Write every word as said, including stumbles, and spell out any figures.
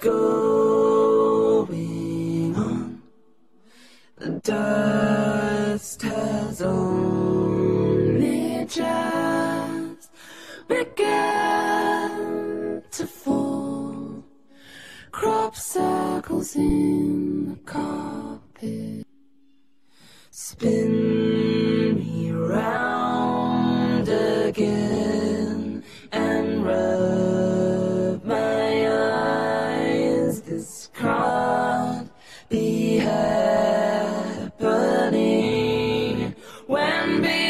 Going on, the dust has only just begun to fall. Crop circles in the carpet spin me round again and round. This can't be happening when.